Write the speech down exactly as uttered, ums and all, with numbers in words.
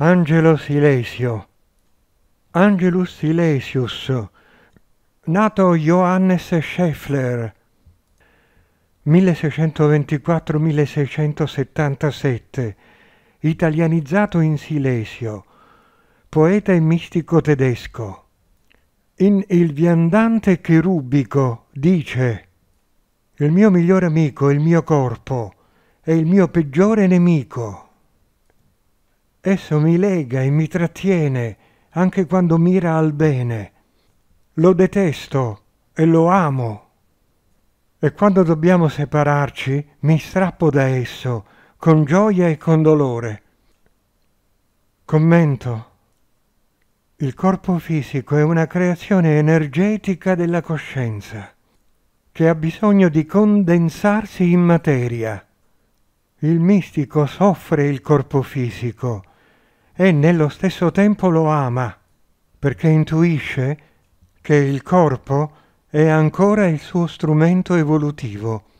Angelus Silesio. Angelus Silesius, nato Johannes Scheffler, milleseicentoventiquattro milleseicentosettantasette, italianizzato in Silesio, poeta e mistico tedesco. In Il viandante cherubico dice: il mio migliore amico è il mio corpo, è il mio peggiore nemico. Esso mi lega e mi trattiene anche quando mira al bene. Lo detesto e lo amo. E quando dobbiamo separarci, mi strappo da esso con gioia e con dolore. Commento. Il corpo fisico è una creazione energetica della coscienza, che ha bisogno di condensarsi in materia. Il mistico soffre il corpo fisico e nello stesso tempo lo ama, perché intuisce che il corpo è ancora il suo strumento evolutivo.